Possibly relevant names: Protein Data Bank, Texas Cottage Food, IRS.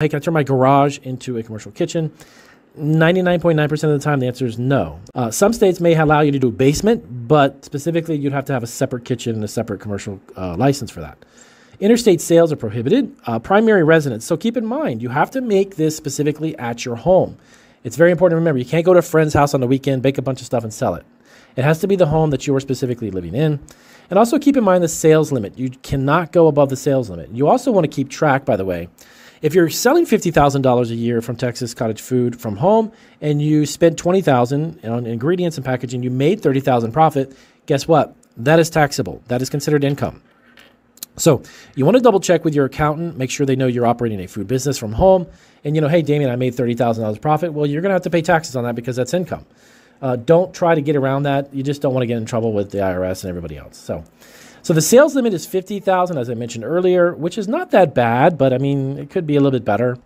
Hey, can I turn my garage into a commercial kitchen? 99.9% of the time, the answer is no. Some states may allow you to do a basement, but specifically, you'd have to have a separate kitchen and a separate commercial license for that. Interstate sales are prohibited. Primary residence. So keep in mind, you have to make this specifically at your home. It's very important to remember, you can't go to a friend's house on the weekend, bake a bunch of stuff, and sell it. It has to be the home that you are specifically living in. And also keep in mind the sales limit. You cannot go above the sales limit. You also want to keep track, by the way. If you're selling $50,000 a year from Texas Cottage Food from home and you spent $20,000 on ingredients and packaging, you made $30,000 profit, guess what? That is taxable. That is considered income. So you want to double check with your accountant, make sure they know you're operating a food business from home. And you know, hey, Damien, I made $30,000 profit. Well, you're going to have to pay taxes on that because that's income. Don't try to get around that. You just don't want to get in trouble with the IRS and everybody else. So the sales limit is $50,000, as I mentioned earlier, which is not that bad, but I mean, it could be a little bit better.